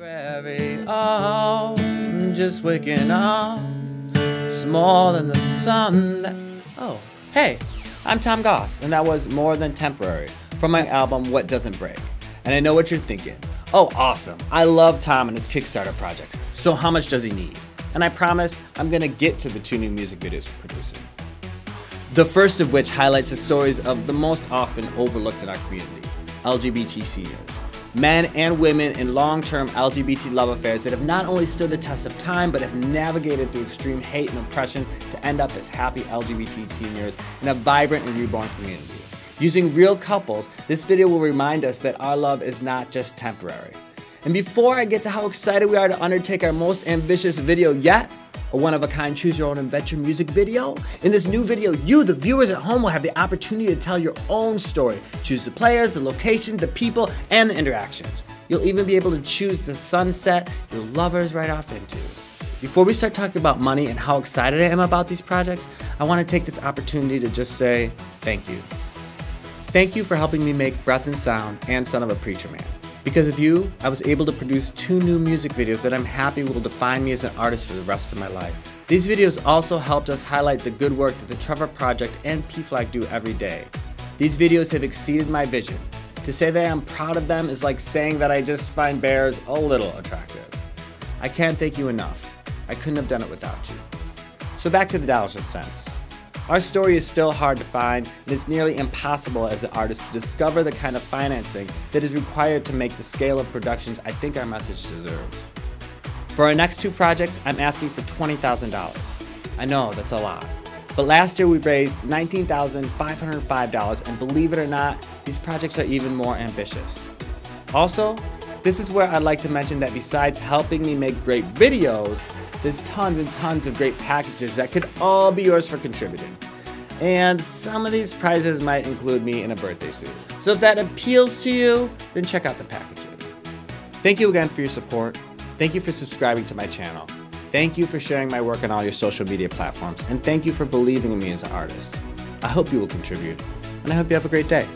Oh, I'm just waking up, small in the sun. Oh, hey, I'm Tom Goss, and that was More Than Temporary from my album What Doesn't Break. And I know what you're thinking. Oh, awesome. I love Tom and his Kickstarter project. So how much does he need? And I promise I'm going to get to the two new music videos we're producing. The first of which highlights the stories of the most often overlooked in our community, LGBT seniors. Men and women in long-term LGBT love affairs that have not only stood the test of time, but have navigated through extreme hate and oppression to end up as happy LGBT seniors in a vibrant and reborn community. Using real couples, this video will remind us that our love is not just temporary. And before I get to how excited we are to undertake our most ambitious video yet, a one-of-a-kind Choose Your Own Adventure music video. In this new video, you, the viewers at home, will have the opportunity to tell your own story. Choose the players, the location, the people, and the interactions. You'll even be able to choose the sunset your lovers right off into. Before we start talking about money and how excited I am about these projects, I want to take this opportunity to just say thank you. Thank you for helping me make Breath and Sound and Son of a Preacher Man. Because of you, I was able to produce two new music videos that I'm happy will define me as an artist for the rest of my life. These videos also helped us highlight the good work that the Trevor Project and PFLAG do every day. These videos have exceeded my vision. To say that I'm proud of them is like saying that I just find bears a little attractive. I can't thank you enough. I couldn't have done it without you. So back to the dollars and cents. Our story is still hard to find, and it's nearly impossible as an artist to discover the kind of financing that is required to make the scale of productions I think our message deserves. For our next two projects, I'm asking for $20,000. I know, that's a lot. But last year we raised $19,505, and believe it or not, these projects are even more ambitious. Also, this is where I'd like to mention that besides helping me make great videos, there's tons and tons of great packages that could all be yours for contributing. And some of these prizes might include me in a birthday suit. So if that appeals to you, then check out the packages. Thank you again for your support. Thank you for subscribing to my channel. Thank you for sharing my work on all your social media platforms. And thank you for believing in me as an artist. I hope you will contribute, and I hope you have a great day.